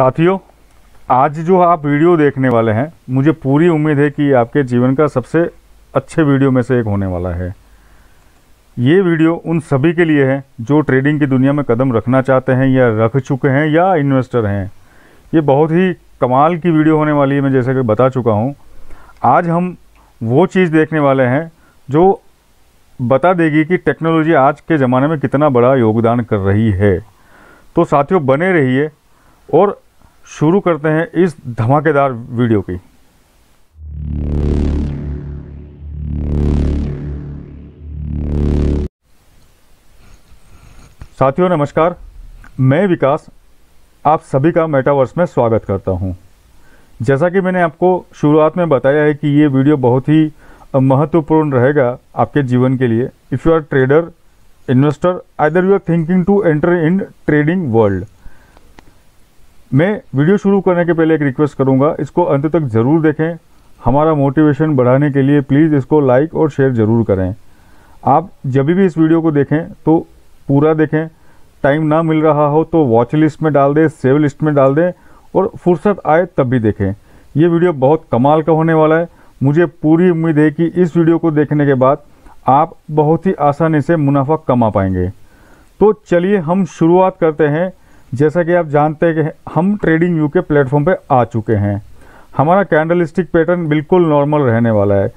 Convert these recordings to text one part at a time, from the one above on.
साथियों, आज जो आप वीडियो देखने वाले हैं, मुझे पूरी उम्मीद है कि आपके जीवन का सबसे अच्छे वीडियो में से एक होने वाला है। ये वीडियो उन सभी के लिए है जो ट्रेडिंग की दुनिया में कदम रखना चाहते हैं या रख चुके हैं या इन्वेस्टर हैं। ये बहुत ही कमाल की वीडियो होने वाली है, मैं जैसे कि बता चुका हूँ। आज हम वो चीज़ देखने वाले हैं जो बता देगी कि टेक्नोलॉजी आज के ज़माने में कितना बड़ा योगदान कर रही है। तो साथियों बने रहिए और शुरू करते हैं इस धमाकेदार वीडियो की। साथियों नमस्कार, मैं विकास आप सभी का मेटावर्स में स्वागत करता हूं। जैसा कि मैंने आपको शुरुआत में बताया है कि ये वीडियो बहुत ही महत्वपूर्ण रहेगा आपके जीवन के लिए। If you are trader, investor, either you are thinking to enter in trading world. मैं वीडियो शुरू करने के पहले एक रिक्वेस्ट करूंगा, इसको अंत तक ज़रूर देखें। हमारा मोटिवेशन बढ़ाने के लिए प्लीज़ इसको लाइक और शेयर ज़रूर करें। आप जब भी इस वीडियो को देखें तो पूरा देखें। टाइम ना मिल रहा हो तो वॉच लिस्ट में डाल दें, सेव लिस्ट में डाल दें और फुर्सत आए तब भी देखें। ये वीडियो बहुत कमाल का होने वाला है। मुझे पूरी उम्मीद है कि इस वीडियो को देखने के बाद आप बहुत ही आसानी से मुनाफा कमा पाएंगे। तो चलिए हम शुरुआत करते हैं। जैसा कि आप जानते हैं कि हम ट्रेडिंग व्यू के प्लेटफॉर्म पे आ चुके हैं। हमारा कैंडलस्टिक पैटर्न बिल्कुल नॉर्मल रहने वाला है।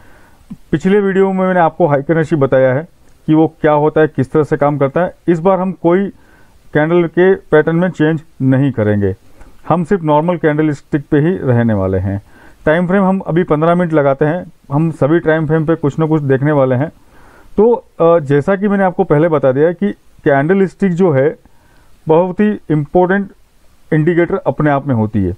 पिछले वीडियो में मैंने आपको हाई करेंसी बताया है कि वो क्या होता है, किस तरह से काम करता है। इस बार हम कोई कैंडल के पैटर्न में चेंज नहीं करेंगे, हम सिर्फ नॉर्मल कैंडलस्टिक पे ही रहने वाले हैं। टाइम फ्रेम हम अभी 15 मिनट लगाते हैं, हम सभी टाइम फ्रेम पे कुछ ना कुछ देखने वाले हैं। तो जैसा कि मैंने आपको पहले बता दिया कि कैंडलस्टिक जो है बहुत ही इम्पोर्टेंट इंडिकेटर अपने आप में होती है।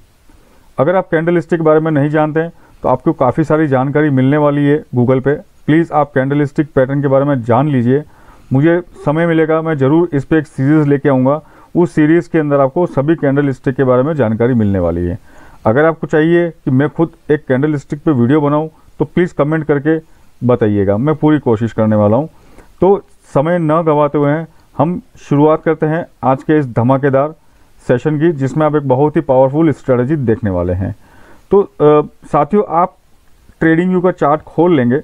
अगर आप कैंडलस्टिक के बारे में नहीं जानते हैं तो आपको काफ़ी सारी जानकारी मिलने वाली है गूगल पे। प्लीज़ आप कैंडलस्टिक पैटर्न के बारे में जान लीजिए। मुझे समय मिलेगा, मैं ज़रूर इस पर एक सीरीज़ लेके आऊँगा। उस सीरीज़ के अंदर आपको सभी कैंडलस्टिक के बारे में जानकारी मिलने वाली है। अगर आपको चाहिए कि मैं खुद एक कैंडलस्टिक पे वीडियो बनाऊँ तो प्लीज़ कमेंट करके बताइएगा, मैं पूरी कोशिश करने वाला हूँ। तो समय न गंवाते हुए हम शुरुआत करते हैं आज के इस धमाकेदार सेशन की, जिसमें आप एक बहुत ही पावरफुल स्ट्रेटजी देखने वाले हैं। तो साथियों आप ट्रेडिंग व्यू का चार्ट खोल लेंगे।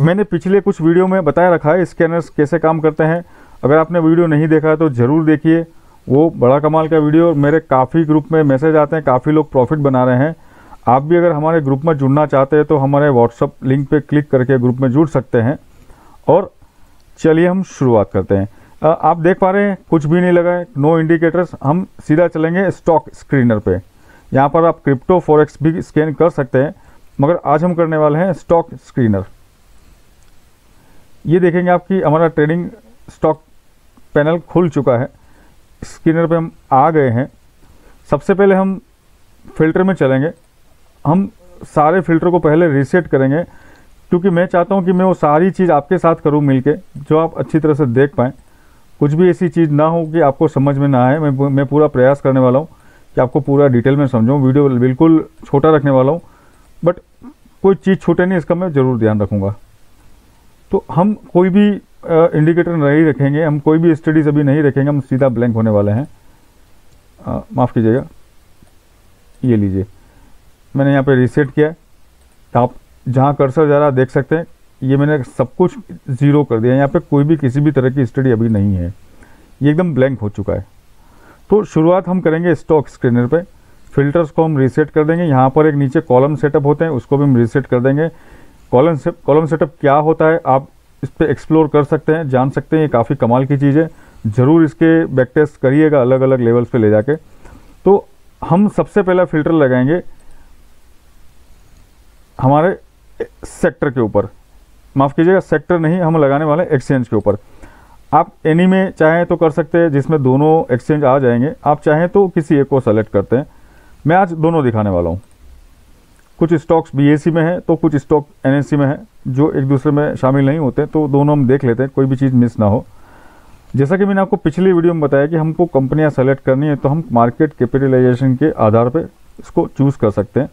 मैंने पिछले कुछ वीडियो में बताया रखा है स्कैनर्स कैसे काम करते हैं। अगर आपने वीडियो नहीं देखा है तो ज़रूर देखिए, वो बड़ा कमाल का वीडियो। मेरे काफ़ी ग्रुप में मैसेज आते हैं, काफ़ी लोग प्रॉफिट बना रहे हैं। आप भी अगर हमारे ग्रुप में जुड़ना चाहते हैं तो हमारे व्हाट्सअप लिंक पर क्लिक करके ग्रुप में जुड़ सकते हैं। और चलिए हम शुरुआत करते हैं। आप देख पा रहे हैं कुछ भी नहीं लगा है, नो इंडिकेटर्स। हम सीधा चलेंगे स्टॉक स्क्रीनर पे। यहाँ पर आप क्रिप्टो फॉरेक्स भी स्कैन कर सकते हैं, मगर आज हम करने वाले हैं स्टॉक स्क्रीनर। ये देखेंगे आपकी हमारा ट्रेडिंग स्टॉक पैनल खुल चुका है, स्क्रीनर पे हम आ गए हैं। सबसे पहले हम फिल्टर में चलेंगे, हम सारे फिल्टर को पहले रीसेट करेंगे क्योंकि मैं चाहता हूं कि मैं वो सारी चीज़ आपके साथ करूं मिलके, जो आप अच्छी तरह से देख पाएँ। कुछ भी ऐसी चीज़ ना हो कि आपको समझ में ना आए। मैं पूरा प्रयास करने वाला हूं कि आपको पूरा डिटेल में समझाऊं। वीडियो बिल्कुल छोटा रखने वाला हूं, बट कोई चीज़ छूटे नहीं, इसका मैं ज़रूर ध्यान रखूंगा। तो हम कोई भी इंडिकेटर नहीं रखेंगे, हम कोई भी स्टडीज अभी नहीं रखेंगे, हम सीधा ब्लैंक होने वाले हैं। माफ़ कीजिएगा, ये लीजिए मैंने यहाँ पर रीसेट किया। आप जहाँ कर्सर जा रहा देख सकते हैं, ये मैंने सब कुछ ज़ीरो कर दिया। यहाँ पे कोई भी किसी भी तरह की स्टडी अभी नहीं है, ये एकदम ब्लैंक हो चुका है। तो शुरुआत हम करेंगे स्टॉक स्क्रीनर पे। फिल्टर्स को हम रीसेट कर देंगे। यहाँ पर एक नीचे कॉलम सेटअप होते हैं, उसको भी हम रीसेट कर देंगे। कॉलम सेटअप क्या होता है, आप इस पर एक्सप्लोर कर सकते हैं, जान सकते हैं। ये काफ़ी कमाल की चीज़ है, ज़रूर इसके बैक टेस्ट करिएगा अलग अलग लेवल्स पर ले जाके। तो हम सबसे पहला फिल्टर लगाएंगे हमारे सेक्टर के ऊपर, माफ़ कीजिएगा सेक्टर नहीं, हम लगाने वाले एक्सचेंज के ऊपर। आप एनी में चाहें तो कर सकते हैं, जिसमें दोनों एक्सचेंज आ जाएंगे। आप चाहें तो किसी एक को सेलेक्ट करते हैं, मैं आज दोनों दिखाने वाला हूं। कुछ स्टॉक्स BSE में है तो कुछ स्टॉक NSE में है, जो एक दूसरे में शामिल नहीं होते, तो दोनों हम देख लेते हैं, कोई भी चीज़ मिस ना हो। जैसा कि मैंने आपको पिछली वीडियो में बताया कि हमको कंपनियाँ सेलेक्ट करनी है तो हम मार्केट कैपिटलाइजेशन के आधार पर इसको चूज़ कर सकते हैं।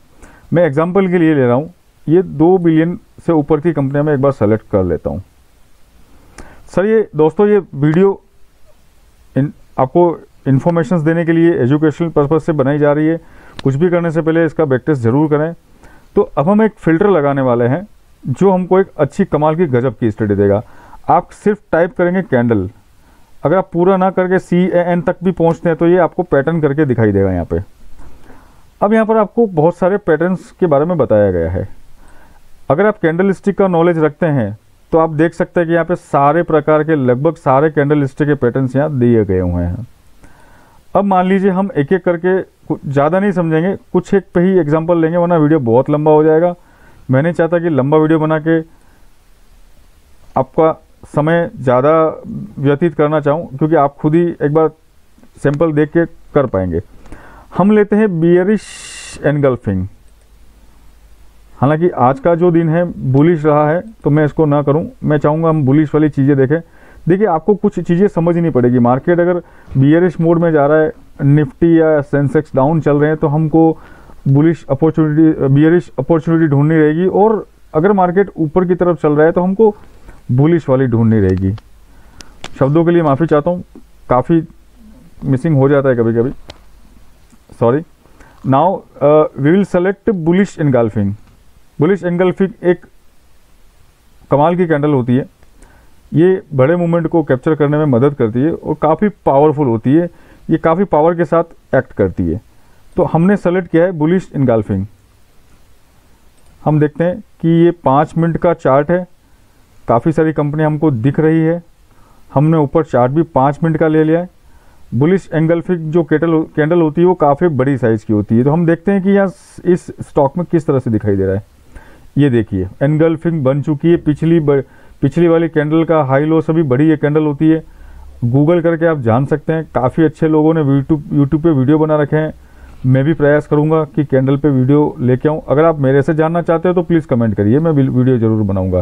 मैं एग्जाम्पल के लिए ले रहा हूँ, ये 2 बिलियन से ऊपर की कंपनियां मैं एक बार सेलेक्ट कर लेता हूं। सर ये दोस्तों, ये वीडियो आपको इन्फॉर्मेशंस देने के लिए एजुकेशनल पर्पस से बनाई जा रही है, कुछ भी करने से पहले इसका बैक टेस्ट ज़रूर करें। तो अब हम एक फ़िल्टर लगाने वाले हैं जो हमको एक अच्छी कमाल की गजब की स्टडी देगा। आप सिर्फ टाइप करेंगे कैंडल, अगर आप पूरा ना करके CAN तक भी पहुंचते हैं तो ये आपको पैटर्न करके दिखाई देगा यहाँ पे। अब यहाँ पर आपको बहुत सारे पैटर्न्स के बारे में बताया गया है। अगर आप कैंडल स्टिक का नॉलेज रखते हैं तो आप देख सकते हैं कि यहाँ पे सारे प्रकार के लगभग सारे कैंडल स्टिक के पैटर्न्स यहाँ दिए गए हुए हैं। अब मान लीजिए हम एक एक करके, ज़्यादा नहीं समझेंगे, कुछ एक पे ही एग्जाम्पल लेंगे वरना वीडियो बहुत लंबा हो जाएगा। मैं नहीं चाहता कि लंबा वीडियो बना के आपका समय ज़्यादा व्यतीत करना चाहूँ, क्योंकि आप खुद ही एक बार सैंपल देख के कर पाएंगे। हम लेते हैं बियरिश एनगल्फिंग। हालांकि आज का जो दिन है बुलिश रहा है तो मैं इसको ना करूं, मैं चाहूँगा हम बुलिश वाली चीज़ें देखें। देखिए आपको कुछ चीज़ें समझ नहीं पड़ेगी। मार्केट अगर बियरिश मोड में जा रहा है, निफ्टी या सेंसेक्स डाउन चल रहे हैं, तो हमको बुलिश अपॉर्चुनिटी, बियरिश अपॉर्चुनिटी ढूंढनी रहेगी, और अगर मार्केट ऊपर की तरफ चल रहा है तो हमको बुलिश वाली ढूंढनी रहेगी। शब्दों के लिए माफ़ी चाहता हूँ, काफ़ी मिसिंग हो जाता है कभी कभी, sorry. Now we will select bullish engulfing. Bullish engulfing एक कमाल की कैंडल होती है, ये बड़े मूवमेंट को कैप्चर करने में मदद करती है और काफ़ी पावरफुल होती है, ये काफ़ी पावर के साथ एक्ट करती है। तो हमने सेलेक्ट किया है बुलिश एनगल्फिंग। हम देखते हैं कि ये 5 मिनट का चार्ट है, काफ़ी सारी कंपनी हमको दिख रही है, हमने ऊपर चार्ट भी 5 मिनट का ले लिया है। बुलिश एनगल्फिंग जो कैंडल होती है वो काफ़ी बड़ी साइज़ की होती है। तो हम देखते हैं कि यहाँ इस स्टॉक में किस तरह से दिखाई दे रहा है। ये देखिए एनगल्फिंग बन चुकी है। पिछली वाली कैंडल का हाई लो सभी बड़ी ये कैंडल होती है। गूगल करके आप जान सकते हैं, काफ़ी अच्छे लोगों ने यूट्यूब पे वीडियो बना रखे हैं। मैं भी प्रयास करूँगा कि कैंडल पे वीडियो लेके आऊँ। अगर आप मेरे से जानना चाहते हो तो प्लीज़ कमेंट करिए, मैं वीडियो ज़रूर बनाऊँगा।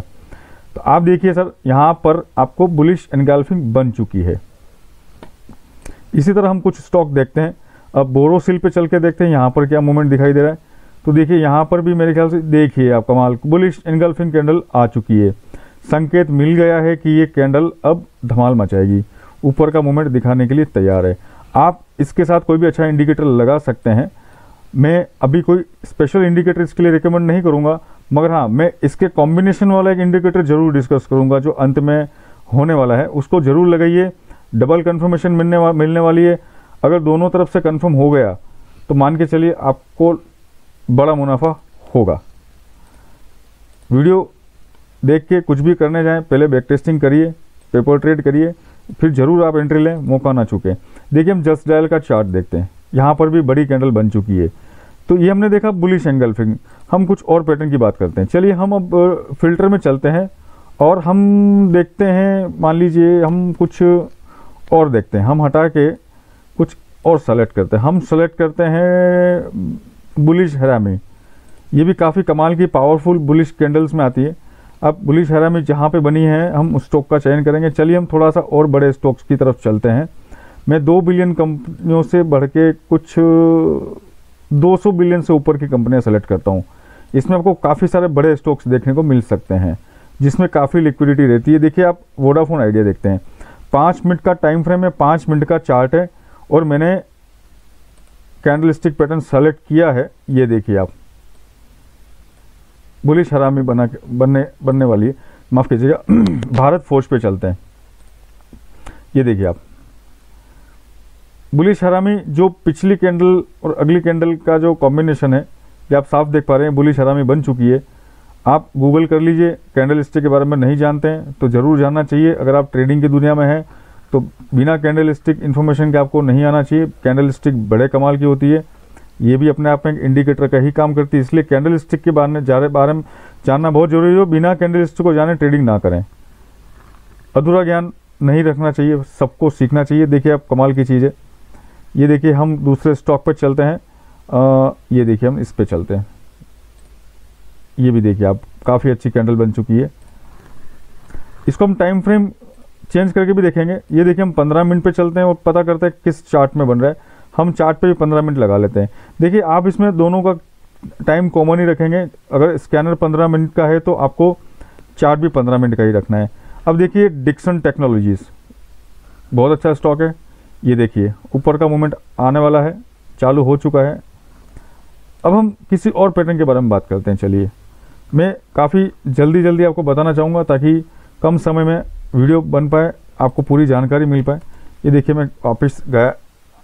तो आप देखिए सर, यहाँ पर आपको बुलिश एनगल्फिंग बन चुकी है। इसी तरह हम कुछ स्टॉक देखते हैं। अब बोरोसिल पे चल के देखते हैं यहाँ पर क्या मूवमेंट दिखाई दे रहा है। तो देखिए यहाँ पर भी मेरे ख्याल से देखिए आपका माल बुलिश एनगल्फिंग कैंडल आ चुकी है। संकेत मिल गया है कि ये कैंडल अब धमाल मचाएगी, ऊपर का मूवमेंट दिखाने के लिए तैयार है। आप इसके साथ कोई भी अच्छा इंडिकेटर लगा सकते हैं। मैं अभी कोई स्पेशल इंडिकेटर इसके लिए रिकमेंड नहीं करूँगा, मगर हाँ मैं इसके कॉम्बिनेशन वाला एक इंडिकेटर ज़रूर डिस्कस करूँगा जो अंत में होने वाला है, उसको ज़रूर लगाइए। डबल कंफर्मेशन मिलने वाली है। अगर दोनों तरफ से कंफर्म हो गया तो मान के चलिए आपको बड़ा मुनाफा होगा। वीडियो देख के कुछ भी करने जाएं, पहले बैक टेस्टिंग करिए, पेपर ट्रेड करिए, फिर ज़रूर आप एंट्री लें, मौका ना चूकें। देखिए हम जस्ट डायल का चार्ट देखते हैं, यहाँ पर भी बड़ी कैंडल बन चुकी है। तो ये हमने देखा बुलिश एनगल्फिंग। हम कुछ और पैटर्न की बात करते हैं। चलिए हम अब फिल्टर में चलते हैं और हम देखते हैं, मान लीजिए हम कुछ और देखते हैं। हम हटा के कुछ और सेलेक्ट करते हैं। हम सेलेक्ट करते हैं बुलिश हरामी। ये भी काफ़ी कमाल की पावरफुल बुलिश कैंडल्स में आती है। अब बुलिश हरामी जहाँ पे बनी है हम उस स्टॉक का चयन करेंगे। चलिए हम थोड़ा सा और बड़े स्टॉक्स की तरफ चलते हैं। मैं 2 बिलियन कंपनियों से बढ़ के कुछ 200 बिलियन से ऊपर की कंपनियाँ सेलेक्ट करता हूँ। इसमें आपको काफ़ी सारे बड़े स्टॉक्स देखने को मिल सकते हैं जिसमें काफ़ी लिक्विडिटी रहती है। देखिए आप वोडाफोन आइडिया देखते हैं, 5 मिनट का टाइम फ्रेम है, 5 मिनट का चार्ट है और मैंने कैंडलस्टिक पैटर्न सेलेक्ट किया है। ये देखिए आप बुलिश हरामी बनने वाली है। माफ़ कीजिएगा, भारत फोर्ज पे चलते हैं। ये देखिए आप बुलिश हरामी, जो पिछली कैंडल और अगली कैंडल का जो कॉम्बिनेशन है ये आप साफ देख पा रहे हैं, बुलिश हरामी बन चुकी है। आप गूगल कर लीजिए, कैंडल स्टिक के बारे में नहीं जानते हैं तो ज़रूर जानना चाहिए। अगर आप ट्रेडिंग की दुनिया में हैं तो बिना कैंडल स्टिक इन्फॉर्मेशन के आपको नहीं आना चाहिए। कैंडल स्टिक बड़े कमाल की होती है, ये भी अपने आप में एक इंडिकेटर का ही काम करती है, इसलिए कैंडल स्टिक के बारे में जानना बहुत ज़रूरी हो। बिना कैंडल स्टिक को जाने ट्रेडिंग ना करें, अधूरा ज्ञान नहीं रखना चाहिए, सबको सीखना चाहिए। देखिए आप कमाल की चीज़ है। ये देखिए हम दूसरे स्टॉक पर चलते हैं। ये देखिए हम इस पर चलते हैं। ये भी देखिए आप काफ़ी अच्छी कैंडल बन चुकी है। इसको हम टाइम फ्रेम चेंज करके भी देखेंगे। ये देखिए हम 15 मिनट पे चलते हैं और पता करते हैं किस चार्ट में बन रहा है। हम चार्ट पे भी 15 मिनट लगा लेते हैं। देखिए आप इसमें दोनों का टाइम कॉमन ही रखेंगे। अगर स्कैनर 15 मिनट का है तो आपको चार्ट भी 15 मिनट का ही रखना है। अब देखिए डिक्सन टेक्नोलॉजीज़ बहुत अच्छा स्टॉक है। ये देखिए ऊपर का मूवमेंट आने वाला है, चालू हो चुका है। अब हम किसी और पैटर्न के बारे में बात करते हैं। चलिए, मैं काफ़ी जल्दी जल्दी आपको बताना चाहूँगा ताकि कम समय में वीडियो बन पाए, आपको पूरी जानकारी मिल पाए। ये देखिए मैं वापस गया,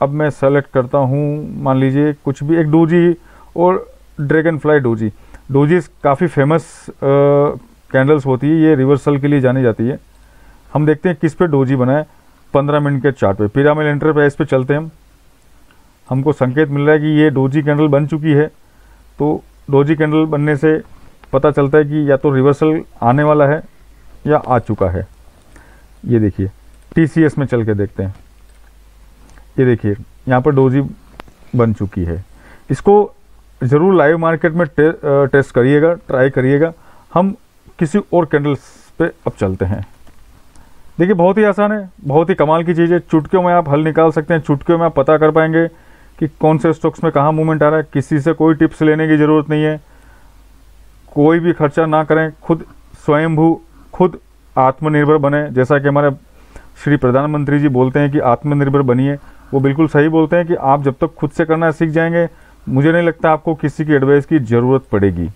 अब मैं सेलेक्ट करता हूँ, मान लीजिए कुछ भी एक डोजी और ड्रैगनफ्लाई डोजी। डोजीज काफ़ी फेमस कैंडल्स होती है, ये रिवर्सल के लिए जानी जाती है। हम देखते हैं किस पे डोजी बनाए 15 मिनट के चार्ट पे, पिरामिड एंटरप्राइज पे चलते हैं। हमको संकेत मिल रहा है कि ये डोजी कैंडल बन चुकी है, तो डोजी कैंडल बनने से पता चलता है कि या तो रिवर्सल आने वाला है या आ चुका है। ये देखिए TCS में चल के देखते हैं, ये देखिए यहाँ पर डोजी बन चुकी है। इसको ज़रूर लाइव मार्केट में टेस्ट करिएगा, ट्राई करिएगा। हम किसी और कैंडल्स पे अब चलते हैं। देखिए बहुत ही आसान है, बहुत ही कमाल की चीज़ है। चुटकियों में आप हल निकाल सकते हैं, चुटकियों में आप पता कर पाएंगे कि कौन से स्टॉक्स में कहाँ मूवमेंट आ रहा है। किसी से कोई टिप्स लेने की ज़रूरत नहीं है, कोई भी खर्चा ना करें, खुद स्वयंभू, खुद आत्मनिर्भर बने। जैसा कि हमारे श्री प्रधानमंत्री जी बोलते हैं कि आत्मनिर्भर बनिए, वो बिल्कुल सही बोलते हैं कि आप जब तक खुद से करना सीख जाएंगे, मुझे नहीं लगता आपको किसी की एडवाइस की ज़रूरत पड़ेगी।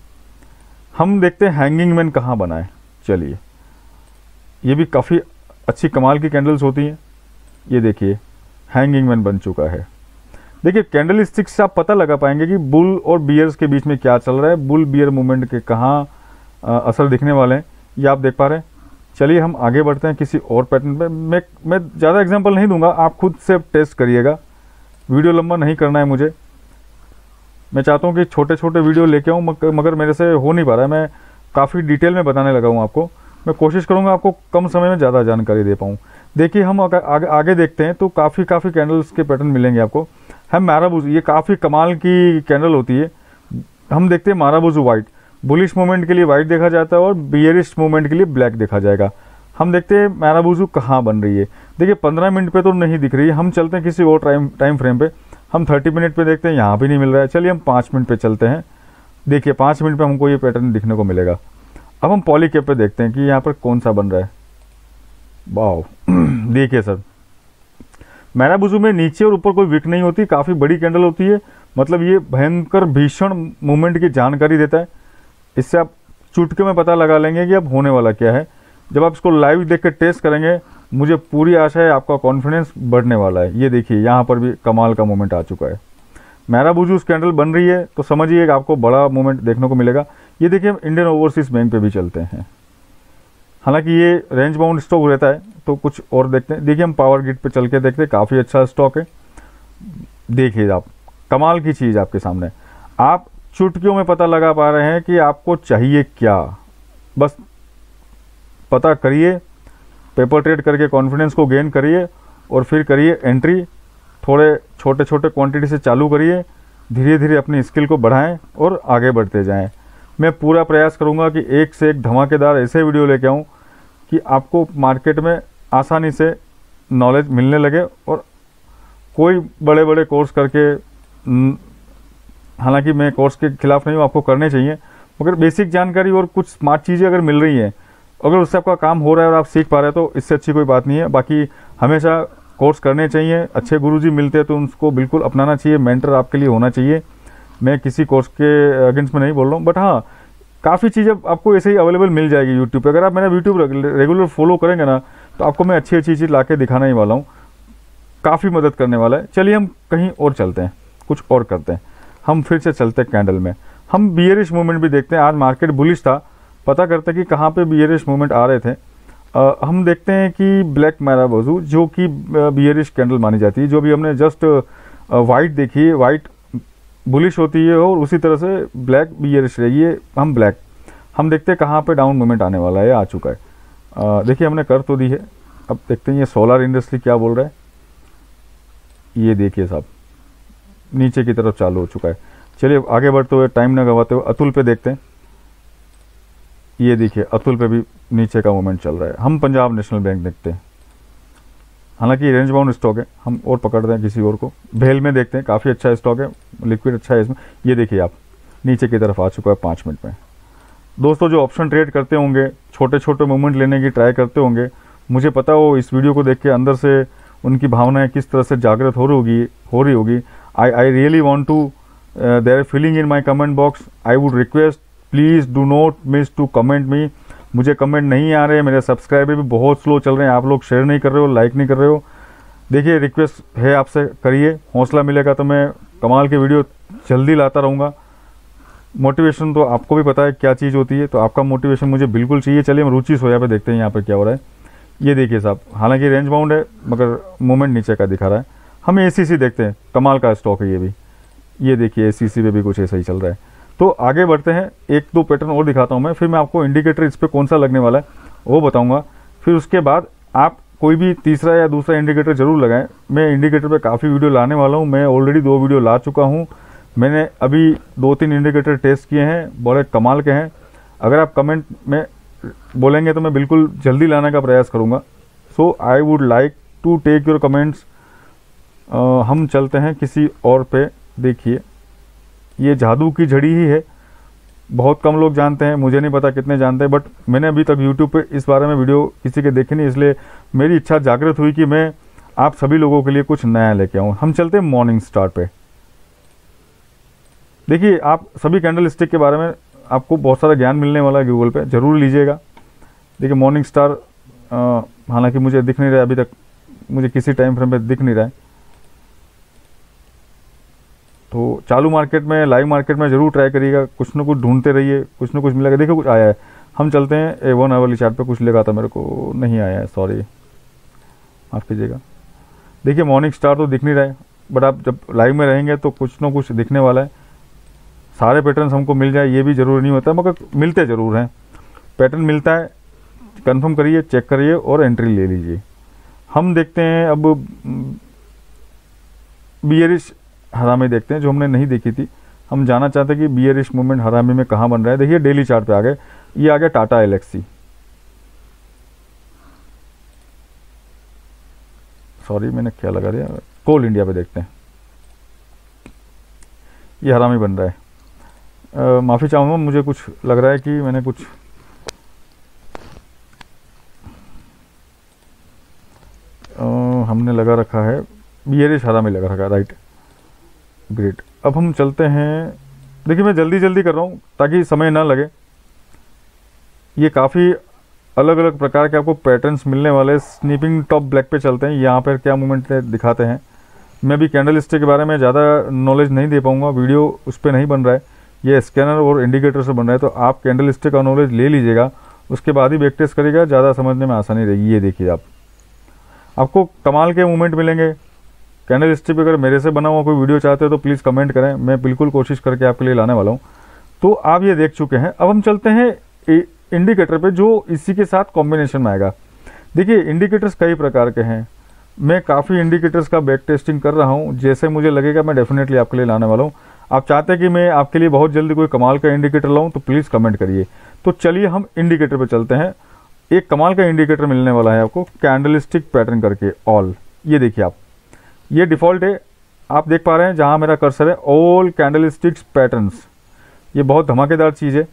हम देखते हैं हैंगिंग मैन कहाँ बनाए। चलिए, ये भी काफ़ी अच्छी कमाल की कैंडल्स होती हैं। ये देखिए हैंगिंग मैन बन चुका है। देखिए कैंडल स्टिक्स से आप पता लगा पाएंगे कि बुल और बियर्स के बीच में क्या चल रहा है, बुल बियर मूवमेंट के कहाँ असर दिखने वाले हैं, ये आप देख पा रहे हैं। चलिए हम आगे बढ़ते हैं किसी और पैटर्न पे। मैं ज़्यादा एग्जांपल नहीं दूंगा, आप खुद से टेस्ट करिएगा। वीडियो लंबा नहीं करना है मुझे, मैं चाहता हूँ कि छोटे छोटे वीडियो लेके आऊँ, मगर मेरे से हो नहीं पा रहा है। मैं काफ़ी डिटेल में बताने लगा हूँ आपको, मैं कोशिश करूँगा आपको कम समय में ज़्यादा जानकारी दे पाऊँ। देखिए हम आगे देखते हैं तो काफ़ी कैंडल्स के पैटर्न मिलेंगे आपको। हम मारुबोज़ू, ये काफ़ी कमाल की कैंडल होती है। हम देखते हैं मारुबोज़ू वाइट, बुलिश मूवमेंट के लिए वाइट देखा जाता है और बियरिश मूवमेंट के लिए ब्लैक देखा जाएगा। हम देखते हैं मारुबोज़ू कहाँ बन रही है। देखिए 15 मिनट पे तो नहीं दिख रही है, हम चलते हैं किसी और टाइम फ्रेम पे। हम 30 मिनट पे देखते हैं, यहाँ भी नहीं मिल रहा है। चलिए हम 5 मिनट पे चलते हैं। देखिए 5 मिनट पर हमको ये पैटर्न दिखने को मिलेगा। अब हम पॉलीकेप पर देखते हैं कि यहाँ पर कौन सा बन रहा है। वाओ देखिए सर, मारुबोज़ू में नीचे और ऊपर कोई विक नहीं होती, काफ़ी बड़ी कैंडल होती है। मतलब ये भयंकर भीषण मूवमेंट की जानकारी देता है। इससे आप चुटके में पता लगा लेंगे कि अब होने वाला क्या है। जब आप इसको लाइव देख कर टेस्ट करेंगे, मुझे पूरी आशा है आपका कॉन्फिडेंस बढ़ने वाला है। ये देखिए यहाँ पर भी कमाल का मूवमेंट आ चुका है। मारुबोज़ू कैंडल बन रही है तो समझिए कि आपको बड़ा मूवमेंट देखने को मिलेगा। ये देखिए हम इंडियन ओवरसीज़ बैंक पे भी चलते हैं, हालांकि ये रेंज बाउंड स्टॉक रहता है तो कुछ और देखते हैं। देखिए हम पावर ग्रिड पर चल के देखते हैं, काफ़ी अच्छा स्टॉक है। देखिए आप कमाल की चीज़ आपके सामने, आप चुटकियों में पता लगा पा रहे हैं कि आपको चाहिए क्या। बस पता करिए, पेपर ट्रेड करके कॉन्फिडेंस को गेन करिए और फिर करिए एंट्री। थोड़े छोटे छोटे क्वांटिटी से चालू करिए, धीरे धीरे अपनी स्किल को बढ़ाएं और आगे बढ़ते जाएं। मैं पूरा प्रयास करूंगा कि एक से एक धमाकेदार ऐसे वीडियो लेके आऊं कि आपको मार्केट में आसानी से नॉलेज मिलने लगे और कोई बड़े बड़े कोर्स करके, हालांकि मैं कोर्स के खिलाफ नहीं हूँ, आपको करने चाहिए, मगर बेसिक जानकारी और कुछ स्मार्ट चीज़ें अगर मिल रही हैं, अगर उससे आपका काम हो रहा है और आप सीख पा रहे हैं तो इससे अच्छी कोई बात नहीं है। बाकी हमेशा कोर्स करने चाहिए, अच्छे गुरुजी मिलते हैं तो उनको बिल्कुल अपनाना चाहिए, मेंटर आपके लिए होना चाहिए। मैं किसी कोर्स के अगेंस्ट में नहीं बोल रहा हूँ, बट हाँ काफ़ी चीज़ें आपको ऐसे ही अवेलेबल मिल जाएगी यूट्यूब पर। अगर आप मेरा यूट्यूब रेगुलर फॉलो करेंगे ना तो आपको मैं अच्छी अच्छी चीज़ ला के दिखाने ही वाला हूँ, काफ़ी मदद करने वाला है। चलिए हम कहीं और चलते हैं, कुछ और करते हैं। हम फिर से चलते हैं कैंडल में, हम बियरिश मूवमेंट भी देखते हैं। आज मार्केट बुलिश था, पता करते कि कहाँ पे बियरिश मूवमेंट आ रहे थे। हम देखते हैं कि ब्लैक मारुबोज़ू, जो कि बियरिश कैंडल मानी जाती है, जो भी हमने जस्ट वाइट देखी, वाइट बुलिश होती है और उसी तरह से ब्लैक बियरिश रहेगी। हम ब्लैक, हम देखते हैं कहाँ पर डाउन मूवमेंट आने वाला है, आ चुका है। देखिए हमने कर तो दी है, अब देखते हैं ये सोलर इंडस्ट्री क्या बोल रहा है। ये देखिए साहब नीचे की तरफ चालू हो चुका है। चलिए आगे बढ़ते हुए, टाइम ना गंवाते हुए अतुल पे देखते हैं। ये देखिए अतुल पे भी नीचे का मूवमेंट चल रहा है। हम पंजाब नेशनल बैंक देखते हैं, हालांकि रेंज बाउंड स्टॉक है, हम और पकड़ते हैं किसी और को। भेल में देखते हैं, काफ़ी अच्छा स्टॉक है, लिक्विड अच्छा है इसमें। ये देखिए आप नीचे की तरफ आ चुका है 5 मिनट में। दोस्तों जो ऑप्शन ट्रेड करते होंगे, छोटे छोटे मूवमेंट लेने की ट्राई करते होंगे, मुझे पता हो इस वीडियो को देख के अंदर से उनकी भावनाएं किस तरह से जागृत हो रही होगी। I really want to, there feeling in my comment box, I would request please do not miss to comment me. मुझे कमेंट नहीं आ रहे हैं, मेरे सब्सक्राइबर भी बहुत स्लो चल रहे हैं, आप लोग शेयर नहीं कर रहे हो, लाइक नहीं कर रहे हो। देखिए रिक्वेस्ट है आपसे, करिए, हौसला मिलेगा तो मैं कमाल के वीडियो जल्दी लाता रहूँगा। मोटिवेशन तो आपको भी पता है क्या चीज़ होती है, तो आपका मोटिवेशन मुझे बिल्कुल चाहिए। चलिए हम रुचि सोया पे देखते हैं यहाँ पे क्या हो रहा है। ये देखिए साहब, हालांकि रेंज बाउंड है मगर मूवमेंट नीचे का दिखा रहा है। हम एसीसी देखते हैं, कमाल का स्टॉक है ये भी। ये देखिए एसीसी पे भी कुछ ऐसा ही चल रहा है। तो आगे बढ़ते हैं, एक दो पैटर्न और दिखाता हूँ मैं, फिर मैं आपको इंडिकेटर इस पर कौन सा लगने वाला है वो बताऊँगा। फिर उसके बाद आप कोई भी तीसरा या दूसरा इंडिकेटर ज़रूर लगाएं। मैं इंडिकेटर पर काफ़ी वीडियो लाने वाला हूँ, मैं ऑलरेडी 2 वीडियो ला चुका हूँ। मैंने अभी 2-3 इंडिकेटर टेस्ट किए हैं, बड़े कमाल के हैं। अगर आप कमेंट में बोलेंगे तो मैं बिल्कुल जल्दी लाने का प्रयास करूँगा। So I would like to take your comments. हम चलते हैं किसी और पे। देखिए ये जादू की झड़ी ही है, बहुत कम लोग जानते हैं, मुझे नहीं पता कितने जानते हैं, बट मैंने अभी तक यूट्यूब पे इस बारे में वीडियो किसी के देखे नहीं, इसलिए मेरी इच्छा जागृत हुई कि मैं आप सभी लोगों के लिए कुछ नया लेके आऊँ। हम चलते हैं मॉर्निंग स्टार पे। देखिए आप सभी कैंडल स्टिक के बारे में आपको बहुत सारा ज्ञान मिलने वाला है, गूगल पे ज़रूर लीजिएगा। देखिए मॉर्निंग स्टार, हालांकि मुझे दिख नहीं रहा अभी तक, मुझे किसी टाइम फ्रेम पे दिख नहीं रहा है, तो चालू मार्केट में, लाइव मार्केट में ज़रूर ट्राई करिएगा, कुछ ना कुछ ढूंढते रहिए, कुछ ना कुछ मिलेगा। देखिए कुछ आया है, हम चलते हैं A1 वाली चार्ट पर। कुछ लगा था मेरे को, नहीं आया है, सॉरी, माफ़ कीजिएगा। देखिए मॉर्निंग स्टार तो दिख नहीं रहा है, बट आप जब लाइव में रहेंगे तो कुछ ना कुछ दिखने वाला है। सारे पैटर्न्स हमको मिल जाए ये भी ज़रूर नहीं होता, मगर मिलते ज़रूर हैं। पैटर्न मिलता है, कंफर्म करिए, चेक करिए और एंट्री ले लीजिए। हम देखते हैं अब बियरिश हरामी देखते हैं, जो हमने नहीं देखी थी। हम जानना चाहते हैं कि बियरिश मूवमेंट हरामी में कहाँ बन रहा है। देखिए डेली चार्ट पे आ गए, ये आ गया टाटा एलएक्सी, सॉरी मैंने क्या लगा दिया, कोल इंडिया पे देखते हैं, ये हरामी बन रहा है। माफ़ी चाहूँगा, मुझे कुछ लग रहा है कि मैंने कुछ हमने लगा रखा है, बियरिश हरामी लगा रखा है, राइट, ग्रेट। अब हम चलते हैं, देखिए मैं जल्दी कर रहा हूँ ताकि समय ना लगे। ये काफ़ी अलग अलग प्रकार के आपको पैटर्न्स मिलने वाले। स्नीपिंग टॉप ब्लैक पे चलते हैं, यहाँ पर क्या मूवमेंट दिखाते हैं। मैं भी कैंडल स्टिक के बारे में ज़्यादा नॉलेज नहीं दे पाऊँगा, वीडियो उस पर नहीं बन रहा है, ये स्कैनर और इंडिकेटर से बन रहा है, तो आप कैंडल स्टिक का नॉलेज ले लीजिएगा, उसके बाद ही बैक टेस्ट करिएगा, ज़्यादा समझने में आसानी रहेगी। ये देखिए आप, आपको कमाल के मूवमेंट मिलेंगे कैंडल स्टिक पे। अगर मेरे से बना हुआ कोई वीडियो चाहते हो तो प्लीज़ कमेंट करें, मैं बिल्कुल कोशिश करके आपके लिए लाने वाला हूँ। तो आप ये देख चुके हैं, अब हम चलते हैं इंडिकेटर पे, जो इसी के साथ कॉम्बिनेशन में आएगा। देखिए इंडिकेटर्स कई प्रकार के हैं, मैं काफ़ी इंडिकेटर्स का बैक टेस्टिंग कर रहा हूँ, जैसे मुझे लगेगा मैं डेफिनेटली आपके लिए लाने वाला हूँ। आप चाहते हैं कि मैं आपके लिए बहुत जल्दी कोई कमाल का इंडिकेटर लाऊँ तो प्लीज़ कमेंट करिए। तो चलिए हम इंडिकेटर पर चलते हैं, एक कमाल का इंडिकेटर मिलने वाला है आपको, कैंडल स्टिक पैटर्न करके ऑल। ये देखिए आप, ये डिफ़ॉल्ट है, आप देख पा रहे हैं जहाँ मेरा कर्सर है, ऑल कैंडल स्टिक्स पैटर्न्स। ये बहुत धमाकेदार चीज़ है।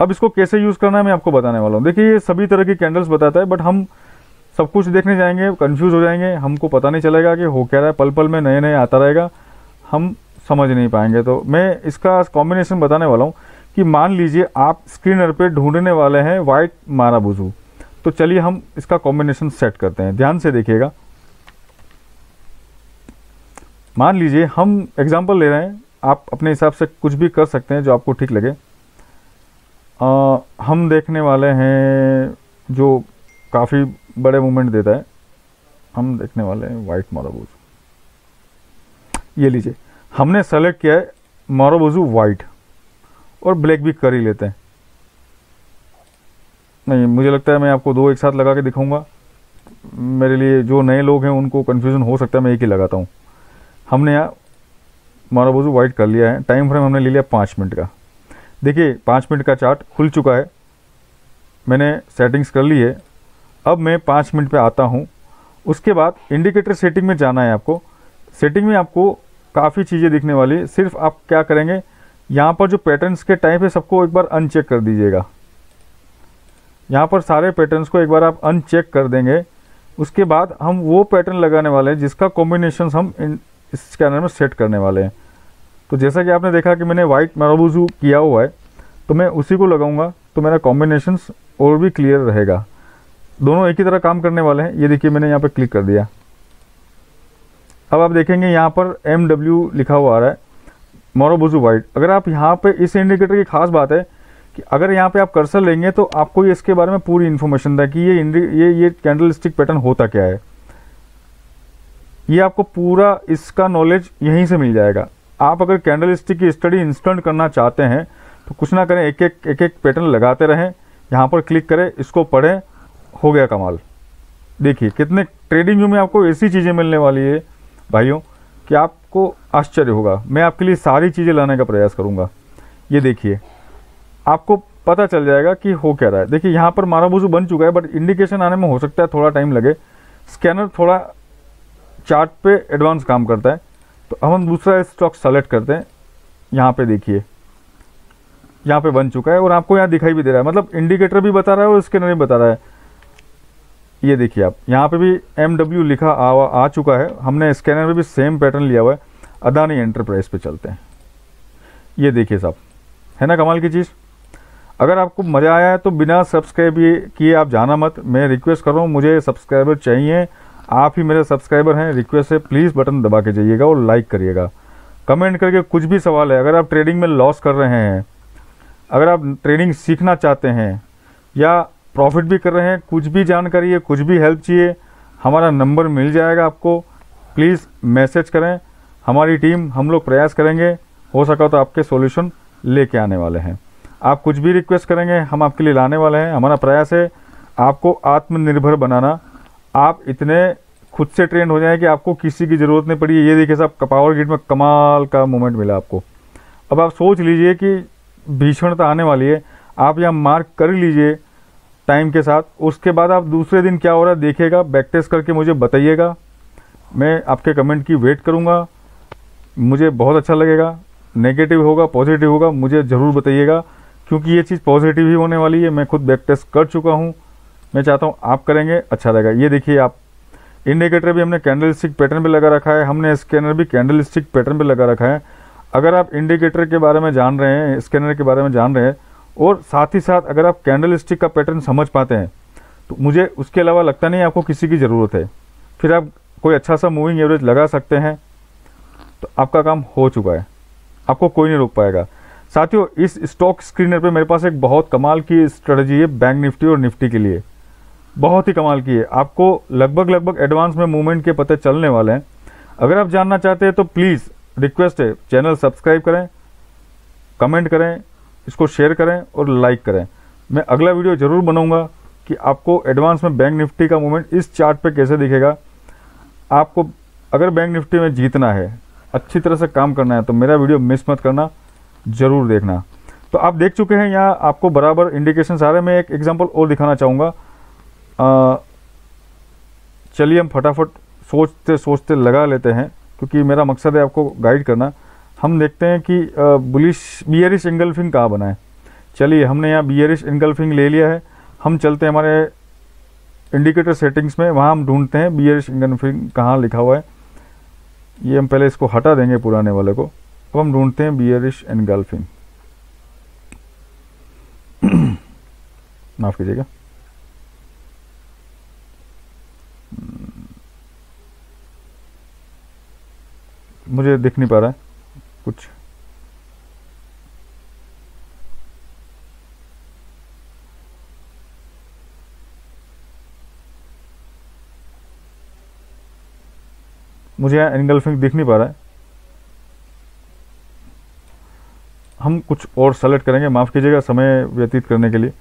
अब इसको कैसे यूज़ करना है मैं आपको बताने वाला हूँ। देखिए ये सभी तरह की कैंडल्स बताता है, बट हम सब कुछ देखने जाएंगे कंफ्यूज हो जाएंगे, हमको पता नहीं चलेगा कि हो क्या रहा है, पल पल में नए नए आता रहेगा, हम समझ नहीं पाएंगे। तो मैं इसका कॉम्बिनेशन बताने वाला हूँ कि मान लीजिए आप स्क्रीनर पे ढूंढने वाले हैं वाइट माराबुजू, तो चलिए हम इसका कॉम्बिनेशन सेट करते हैं, ध्यान से देखिएगा। मान लीजिए हम एग्जाम्पल ले रहे हैं, आप अपने हिसाब से कुछ भी कर सकते हैं जो आपको ठीक लगे। हम देखने वाले हैं जो काफ़ी बड़े मूवमेंट देता है, हम देखने वाले हैं वाइट मारुबोजू। ये लीजिए हमने सेलेक्ट किया है मारुबोजू वाइट, और ब्लैक भी कर ही लेते हैं। नहीं, मुझे लगता है मैं आपको 2 एक साथ लगा के दिखाऊंगा, मेरे लिए जो नए लोग हैं उनको कन्फ्यूज़न हो सकता है, मैं एक ही लगाता हूँ। हमने यहाँ मारुबोजू वाइट कर लिया है, टाइम फ्रेम हमने ले लिया 5 मिनट का। देखिए 5 मिनट का चार्ट खुल चुका है, मैंने सेटिंग्स कर ली है। अब मैं 5 मिनट पे आता हूँ, उसके बाद इंडिकेटर सेटिंग में जाना है आपको। सेटिंग में आपको काफ़ी चीज़ें दिखने वाली है, सिर्फ आप क्या करेंगे यहाँ पर जो पैटर्न्स के टाइप है सबको एक बार अनचेक कर दीजिएगा। यहाँ पर सारे पैटर्न्स को एक बार आप अनचेक कर देंगे, उसके बाद हम वो पैटर्न लगाने वाले हैं जिसका कॉम्बिनेशन हम इस स्कैनर में सेट करने वाले हैं। तो जैसा कि आपने देखा कि मैंने वाइट मारुबोजू किया हुआ है, तो मैं उसी को लगाऊंगा तो मेरा कॉम्बिनेशन और भी क्लियर रहेगा। दोनों एक ही तरह काम करने वाले हैं। ये देखिए मैंने यहाँ पर क्लिक कर दिया। अब आप देखेंगे यहाँ पर MW लिखा हुआ आ रहा है मारुबोजू वाइट। अगर आप यहाँ पर इस इंडिकेटर की खास बात है कि अगर यहाँ पे आप कर्सर लेंगे तो आपको इसके बारे में पूरी इन्फॉर्मेशन था कि ये कैंडल स्टिक पैटर्न होता क्या है, ये आपको पूरा इसका नॉलेज यहीं से मिल जाएगा। आप अगर कैंडल स्टिक की स्टडी इंस्टेंट करना चाहते हैं तो कुछ ना करें, एक एक पैटर्न लगाते रहें, यहाँ पर क्लिक करें, इसको पढ़ें, हो गया कमाल। देखिए कितने ट्रेडिंग व्यू में आपको ऐसी चीज़ें मिलने वाली है भाइयों कि आपको आश्चर्य होगा। मैं आपके लिए सारी चीज़ें लाने का प्रयास करूँगा। ये देखिए आपको पता चल जाएगा कि हो क्या रहा है। देखिए यहाँ पर मारुबोजू बन चुका है, बट इंडिकेशन आने में हो सकता है थोड़ा टाइम लगे। स्कैनर थोड़ा चार्ट पे एडवांस काम करता है। तो अब हम दूसरा स्टॉक सेलेक्ट करते हैं। यहाँ पे देखिए यहाँ पे बन चुका है और आपको यहाँ दिखाई भी दे रहा है, मतलब इंडिकेटर भी बता रहा है और स्कैनर भी बता रहा है। ये देखिए आप यहाँ पर भी MW लिखा आ चुका है। हमने स्कैनर में भी सेम पैटर्न लिया हुआ है। अदानी एंटरप्राइज पर चलते हैं। ये देखिए साहब, है ना कमाल की चीज़। अगर आपको मज़ा आया है तो बिना सब्सक्राइब किए आप जाना मत। मैं रिक्वेस्ट कर रहा हूँ, मुझे सब्सक्राइबर चाहिए, आप ही मेरे सब्सक्राइबर हैं। रिक्वेस्ट है प्लीज़ बटन दबा के जाइएगा और लाइक करिएगा, कमेंट करके कुछ भी सवाल है। अगर आप ट्रेडिंग में लॉस कर रहे हैं, अगर आप ट्रेडिंग सीखना चाहते हैं या प्रॉफिट भी कर रहे हैं, कुछ भी जानकारी है, कुछ भी हेल्प चाहिए, हमारा नंबर मिल जाएगा आपको। प्लीज़ मैसेज करें, हमारी टीम, हम लोग प्रयास करेंगे, हो सका तो आपके सॉल्यूशन लेके आने वाले हैं। आप कुछ भी रिक्वेस्ट करेंगे हम आपके लिए लाने वाले हैं। हमारा प्रयास है आपको आत्मनिर्भर बनाना, आप इतने खुद से ट्रेंड हो जाएं कि आपको किसी की ज़रूरत नहीं पड़ी। ये देखिए साहब, पावर ग्रिड में कमाल का मोमेंट मिला आपको। अब आप सोच लीजिए कि भीषणता आने वाली है, आप यहाँ मार्क कर लीजिए टाइम के साथ। उसके बाद आप दूसरे दिन क्या हो रहा है देखिएगा, बैक टेस्ट करके मुझे बताइएगा। मैं आपके कमेंट की वेट करूँगा, मुझे बहुत अच्छा लगेगा। नेगेटिव होगा पॉजिटिव होगा मुझे ज़रूर बताइएगा, क्योंकि ये चीज़ पॉजिटिव ही होने वाली है। मैं खुद बैक टेस्ट कर चुका हूँ, मैं चाहता हूँ आप करेंगे, अच्छा रहेगा। ये देखिए आप, इंडिकेटर भी हमने कैंडल स्टिक पैटर्न पे लगा रखा है, हमने स्कैनर भी कैंडल स्टिक पैटर्न पे लगा रखा है। अगर आप इंडिकेटर के बारे में जान रहे हैं, स्कैनर के बारे में जान रहे हैं, और साथ ही साथ अगर आप कैंडल स्टिक का पैटर्न समझ पाते हैं, तो मुझे उसके अलावा लगता नहीं आपको किसी की ज़रूरत है। फिर आप कोई अच्छा सा मूविंग एवरेज लगा सकते हैं, तो आपका काम हो चुका है, आपको कोई नहीं रोक पाएगा। साथियों, इस स्टॉक स्क्रीनर पे मेरे पास एक बहुत कमाल की स्ट्रेटजी है बैंक निफ्टी और निफ्टी के लिए, बहुत ही कमाल की है। आपको लगभग एडवांस में मूवमेंट के पते चलने वाले हैं। अगर आप जानना चाहते हैं तो प्लीज़ रिक्वेस्ट है, चैनल सब्सक्राइब करें, कमेंट करें, इसको शेयर करें और लाइक करें। मैं अगला वीडियो ज़रूर बनाऊँगा कि आपको एडवांस में बैंक निफ्टी का मूवमेंट इस चार्ट पर कैसे दिखेगा। आपको अगर बैंक निफ्टी में जीतना है, अच्छी तरह से काम करना है, तो मेरा वीडियो मिस मत करना, जरूर देखना। तो आप देख चुके हैं यहाँ आपको बराबर इंडिकेशन सारे। मैं एक एग्जांपल और दिखाना चाहूँगा। चलिए हम फटाफट सोचते लगा लेते हैं, क्योंकि मेरा मकसद है आपको गाइड करना। हम देखते हैं कि बियरिश एंगल्फिंग कहाँ बना है। चलिए हमने यहाँ बियरिश एंगल्फिंग ले लिया है। हम चलते हैं हमारे इंडिकेटर सेटिंग्स में, वहाँ हम ढूंढते हैं बियरिश एंगल्फिंग कहाँ लिखा हुआ है। ये हम पहले इसको हटा देंगे पुराने वाले को। अब हम ढूंढते हैं बियरिश एनगल्फिंग, माफ कीजिएगा। मुझे दिख नहीं पा रहा है कुछ। मुझे यहाँ एनगल्फिंग दिख नहीं पा रहा है, हम कुछ और सेलेक्ट करेंगे, माफ़ कीजिएगा समय व्यतीत करने के लिए।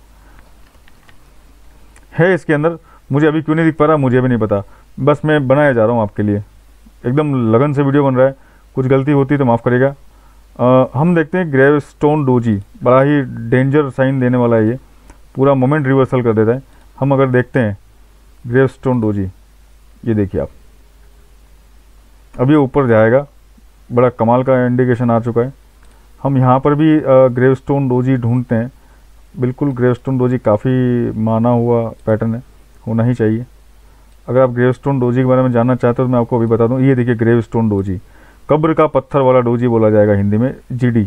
है इसके अंदर, मुझे अभी क्यों नहीं दिख पा रहा मुझे भी नहीं पता, बस मैं बनाया जा रहा हूँ आपके लिए, एकदम लगन से वीडियो बन रहा है। कुछ गलती होती है तो माफ़ करिएगा। हम देखते हैं ग्रेवस्टोन डोजी, बड़ा ही डेंजर साइन देने वाला है, ये पूरा मोमेंट रिवर्सल कर देता है। हम अगर देखते हैं ग्रेवस्टोन डोजी, ये देखिए आप, अब ये ऊपर जाएगा, बड़ा कमाल का इंडिकेशन आ चुका है। हम यहाँ पर भी ग्रेवस्टोन डोजी ढूंढते हैं। बिल्कुल ग्रेवस्टोन डोजी काफ़ी माना हुआ पैटर्न है, होना ही चाहिए। अगर आप ग्रेवस्टोन डोजी के बारे में जानना चाहते हो तो मैं आपको अभी बता दूं। ये देखिए ग्रेवस्टोन डोजी, कब्र का पत्थर वाला डोजी बोला जाएगा हिंदी में, जीडी।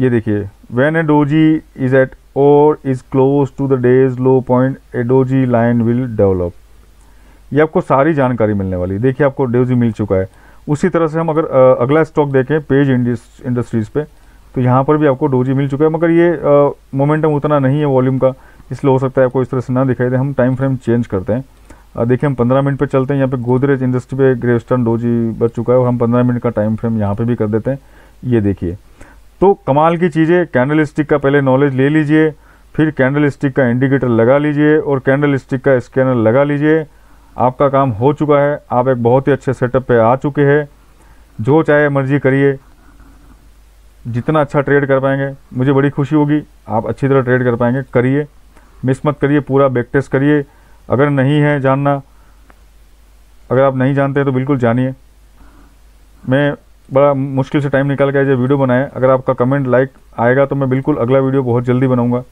ये देखिए, when a doji is at or is close to the day's low point a doji line will develop. ये आपको सारी जानकारी मिलने वाली है। देखिए आपको डोजी मिल चुका है। उसी तरह से हम अगर अगला स्टॉक देखें पेज इंडस्ट्रीज़ पे, तो यहाँ पर भी आपको डोजी मिल चुका है, मगर ये मोमेंटम उतना नहीं है वॉल्यूम का, इसलिए हो सकता है आपको इस तरह से ना दिखाई दे। हम टाइम फ्रेम चेंज करते हैं। देखिए हम 15 मिनट पे चलते हैं। यहाँ पे गोदरेज इंडस्ट्री पे ग्रेवस्टोन डोजी बच चुका है और हम 15 मिनट का टाइम फ्रेम यहाँ पे भी कर देते हैं। ये देखिए, तो कमाल की चीज़ें। कैंडल स्टिक का पहले नॉलेज ले लीजिए, फिर कैंडल स्टिक का इंडिकेटर लगा लीजिए और कैंडल स्टिक का स्कैनर लगा लीजिए। आपका काम हो चुका है, आप एक बहुत ही अच्छे सेटअप पे आ चुके हैं। जो चाहे मर्जी करिए, जितना अच्छा ट्रेड कर पाएंगे मुझे बड़ी खुशी होगी। आप अच्छी तरह ट्रेड कर पाएंगे, करिए, मिस मत करिए, पूरा बैक टेस्ट करिए। अगर नहीं है जानना, अगर आप नहीं जानते हैं तो बिल्कुल जानिए। मैं बड़ा मुश्किल से टाइम निकाल के आज वीडियो बनाया। अगर आपका कमेंट लाइक आएगा तो मैं बिल्कुल अगला वीडियो बहुत जल्दी बनाऊँगा।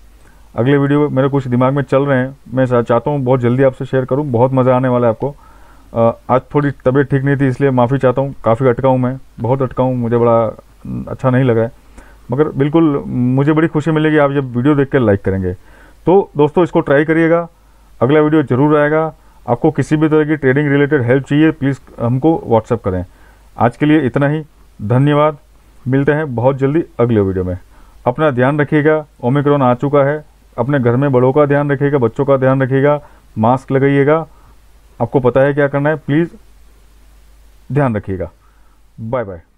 अगले वीडियो मेरे कुछ दिमाग में चल रहे हैं, मैं चाहता हूँ बहुत जल्दी आपसे शेयर करूँ। बहुत मज़ा आने वाला है आपको। आज थोड़ी तबीयत ठीक नहीं थी, इसलिए माफ़ी चाहता हूँ। काफ़ी अटका हूँ मैं, बहुत अटका हूँ, मुझे बड़ा अच्छा नहीं लगा है, मगर बिल्कुल मुझे बड़ी खुशी मिलेगी आप जब वीडियो देख कर लाइक करेंगे। तो दोस्तों इसको ट्राई करिएगा, अगला वीडियो ज़रूर आएगा। आपको किसी भी तरह की ट्रेडिंग रिलेटेड हेल्प चाहिए प्लीज़ हमको व्हाट्सअप करें। आज के लिए इतना ही, धन्यवाद। मिलते हैं बहुत जल्दी अगले वीडियो में। अपना ध्यान रखिएगा, ओमिक्रॉन आ चुका है। अपने घर में बड़ों का ध्यान रखिएगा, बच्चों का ध्यान रखिएगा, मास्क लगाइएगा, आपको पता है क्या करना है, प्लीज़ ध्यान रखिएगा। Bye bye.